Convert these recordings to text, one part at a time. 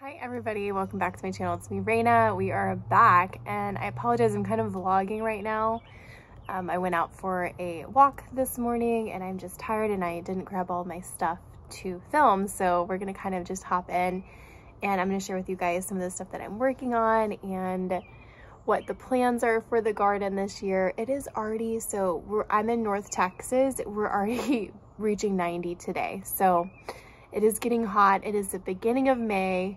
Hi everybody, welcome back to my channel. It's me, Raina. We are back and I apologize, I'm kind of vlogging right now. I went out for a walk this morning and I'm just tired and I didn't grab all my stuff to film. So we're gonna kind of just hop in and I'm gonna share with you guys some of the stuff that I'm working on and what the plans are for the garden this year. It is already, I'm in North Texas. We're already reaching 90 today. So it is getting hot. It is the beginning of May.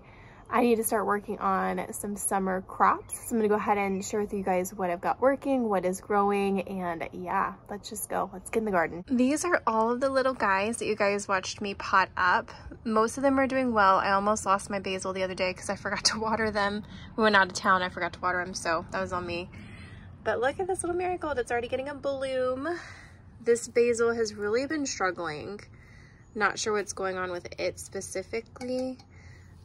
I need to start working on some summer crops. So I'm gonna go ahead and share with you guys what I've got working, what is growing, and yeah, let's just go. Let's get in the garden. These are all of the little guys that you guys watched me pot up. Most of them are doing well. I almost lost my basil the other day because I forgot to water them. We went out of town, I forgot to water them, so that was on me. But look at this little marigold, it's already getting a bloom. This basil has really been struggling. Not sure what's going on with it specifically.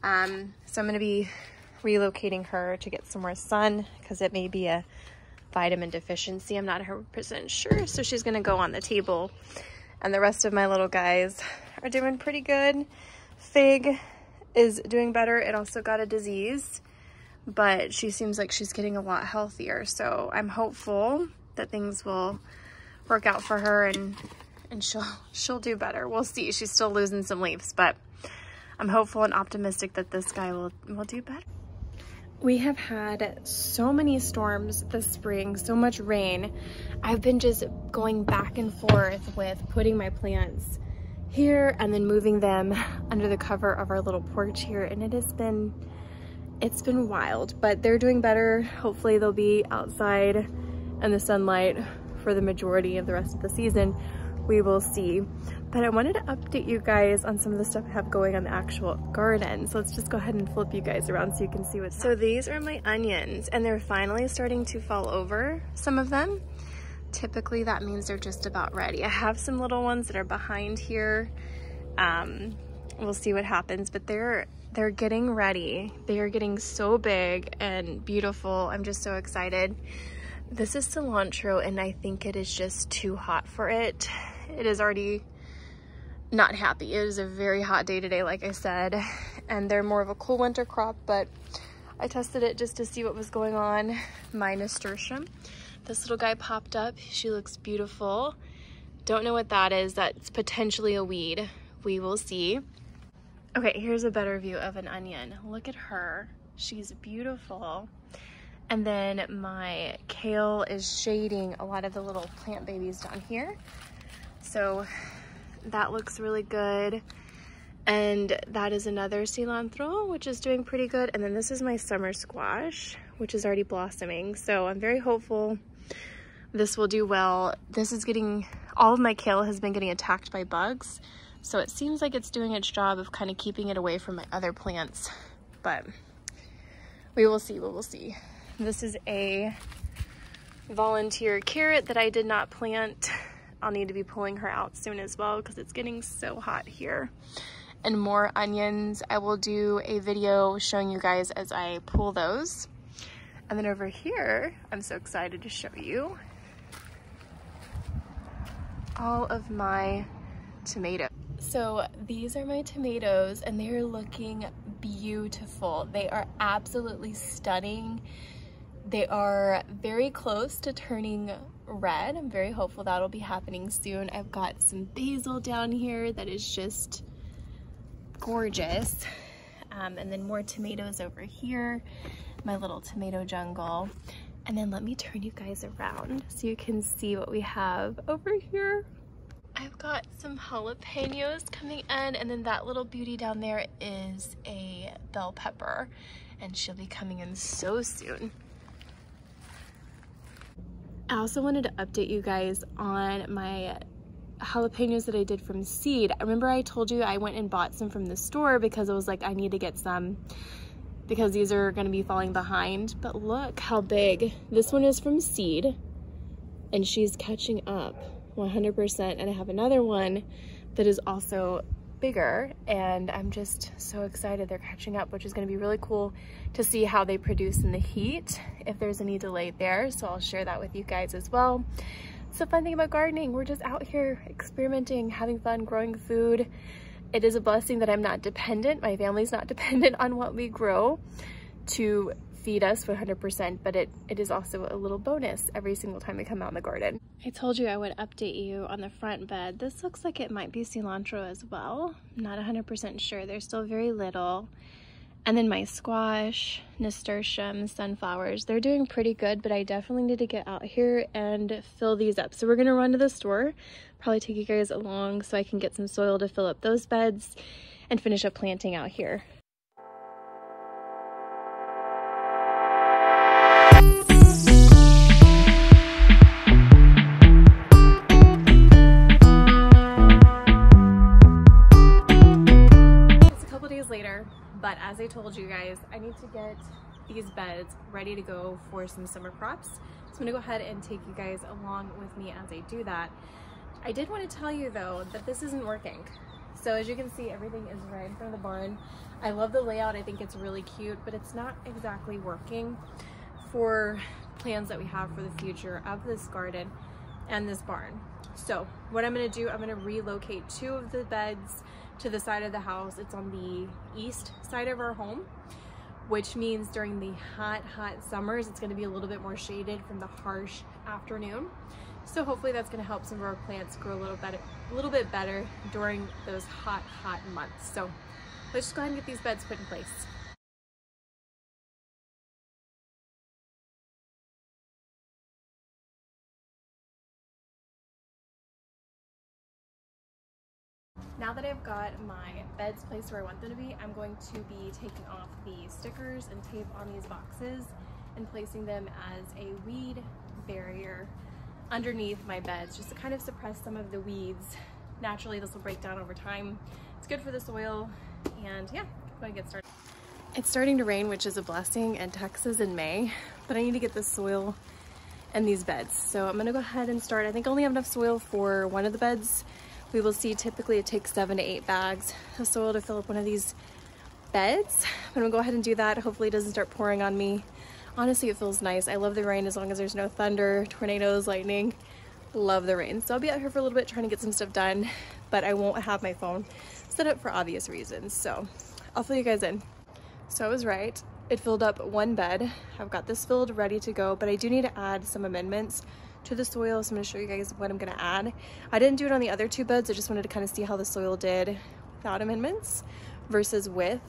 So I'm going to be relocating her to get some more sun because it may be a vitamin deficiency. I'm not 100% sure. So she's going to go on the table and the rest of my little guys are doing pretty good. Fig is doing better. It also got a disease, but she seems like she's getting a lot healthier. So I'm hopeful that things will work out for her and she'll do better. We'll see. She's still losing some leaves, but I'm hopeful and optimistic that this guy will do better. We have had so many storms this spring, so much rain. I've been just going back and forth with putting my plants here and then moving them under the cover of our little porch here. And it's been wild, but they're doing better. Hopefully they'll be outside in the sunlight for the majority of the rest of the season. We will see. But I wanted to update you guys on some of the stuff I have going on the actual garden. So let's just go ahead and flip you guys around so you can see what's happening. So these are my onions and they're finally starting to fall over, some of them. Typically that means they're just about ready. I have some little ones that are behind here. We'll see what happens, but they're getting ready. They are getting so big and beautiful. I'm just so excited. This is cilantro and I think it is just too hot for it. It is already not happy. It is a very hot day today, like I said, and they're more of a cool winter crop, but I tested it just to see what was going on. My nasturtium. This little guy popped up. She looks beautiful. Don't know what that is. That's potentially a weed. We will see. Okay, here's a better view of an onion. Look at her. She's beautiful. And then my kale is shading a lot of the little plant babies down here. So that looks really good. And that is another cilantro, which is doing pretty good. And then this is my summer squash, which is already blossoming. So I'm very hopeful this will do well. This is getting, all of my kale has been getting attacked by bugs. So it seems like it's doing its job of kind of keeping it away from my other plants, but we will see, we will see. This is a volunteer carrot that I did not plant. I'll need to be pulling her out soon as well because it's getting so hot here. And more onions. I will do a video showing you guys as I pull those. And then over here, I'm so excited to show you all of my tomatoes. So these are my tomatoes and they are looking beautiful. They are absolutely stunning. They are very close to turning red. I'm very hopeful that'll be happening soon. I've got some basil down here that is just gorgeous. And then more tomatoes over here, my little tomato jungle. And then let me turn you guys around so you can see what we have over here. I've got some jalapenos coming in, and then that little beauty down there is a bell pepper, and she'll be coming in so soon. I also wanted to update you guys on my jalapenos that I did from seed. I remember I told you I went and bought some from the store because I was like, I need to get some because these are going to be falling behind. But look how big. This one is from seed and she's catching up 100%. And I have another one that is also bigger and I'm just so excited they're catching up, which is going to be really cool to see how they produce in the heat, if there's any delay there. So I'll share that with you guys as well. It's the fun thing about gardening. We're just out here experimenting, having fun, growing food, It is a blessing that I'm not dependent, my family's not dependent on what we grow to feed us 100%, but it is also a little bonus every single time we come out in the garden. I told you I would update you on the front bed. This looks like it might be cilantro as well. I'm not 100% sure, there's still very little. And then my squash, nasturtium, sunflowers, they're doing pretty good, but I definitely need to get out here and fill these up. So we're gonna run to the store, probably take you guys along so I can get some soil to fill up those beds and finish up planting out here. But as I told you guys, I need to get these beds ready to go for some summer crops. So I'm gonna go ahead and take you guys along with me as I do that. I did want to tell you though that this isn't working. So as you can see, everything is right in front of the barn. I love the layout, I think it's really cute, but it's not exactly working for plans that we have for the future of this garden and this barn. So what I'm gonna do, I'm gonna relocate two of the beds to the side of the house. It's on the east side of our home, which means during the hot summers, it's gonna be a little bit more shaded from the harsh afternoon. So hopefully that's gonna help some of our plants grow a little bit better during those hot months. So let's just go ahead and get these beds put in place. Now that I've got my beds placed where I want them to be, I'm going to be taking off the stickers and tape on these boxes and placing them as a weed barrier underneath my beds, just to kind of suppress some of the weeds. Naturally, this will break down over time. It's good for the soil, and yeah, I'm going to get started. It's starting to rain, which is a blessing, in Texas in May, but I need to get the soil and these beds. So I'm going to go ahead and start. I think I only have enough soil for one of the beds. We will see, typically it takes 7 to 8 bags of soil to fill up one of these beds. I'm gonna go ahead and do that. Hopefully it doesn't start pouring on me. Honestly, it feels nice. I love the rain as long as there's no thunder, tornadoes, lightning. Love the rain. So I'll be out here for a little bit trying to get some stuff done, but I won't have my phone set up for obvious reasons. So I'll fill you guys in. So I was right. It filled up one bed. I've got this filled, ready to go, but I do need to add some amendments to the soil, so I'm gonna show you guys what I'm gonna add. I didn't do it on the other two beds, I just wanted to kind of see how the soil did without amendments versus with,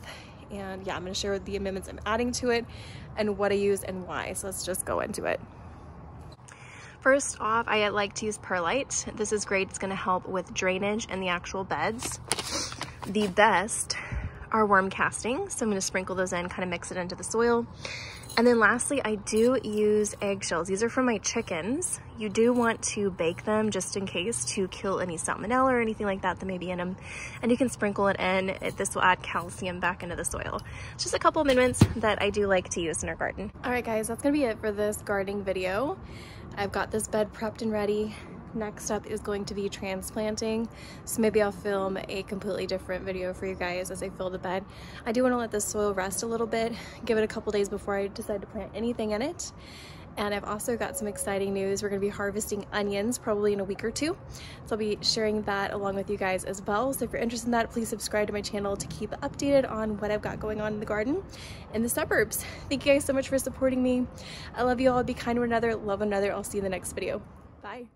and yeah, I'm gonna share the amendments I'm adding to it and what I use and why, so let's just go into it. First off, I like to use perlite. This is great, it's gonna help with drainage and the actual beds. The best are worm castings, so I'm gonna sprinkle those in, kind of mix it into the soil. And then lastly, I do use eggshells. These are from my chickens. You do want to bake them just in case to kill any salmonella or anything like that that may be in them. And you can sprinkle it in. This will add calcium back into the soil. It's just a couple amendments that I do like to use in our garden. All right guys, that's gonna be it for this gardening video. I've got this bed prepped and ready. Next up is going to be transplanting, so maybe I'll film a completely different video for you guys as I fill the bed. I do want to let the soil rest a little bit, give it a couple days before I decide to plant anything in it. And I've also got some exciting news. We're going to be harvesting onions probably in a week or two, so I'll be sharing that along with you guys as well. So if you're interested in that, please subscribe to my channel to keep updated on what I've got going on in the garden in the suburbs. Thank you guys so much for supporting me. I love you all. Be kind to one another, love one another. I'll see you in the next video. Bye.